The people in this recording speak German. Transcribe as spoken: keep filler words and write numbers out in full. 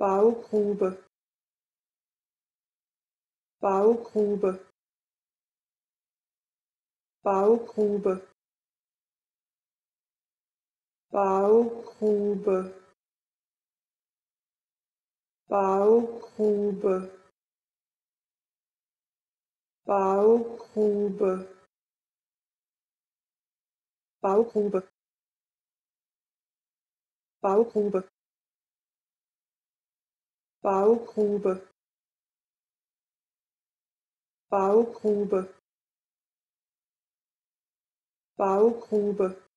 Baugrube, Baugrube, Baugrube, Baugrube, Baugrube, Baugrube, Baugrube, Baugrube, Baugrube, Baugrube, Baugrube,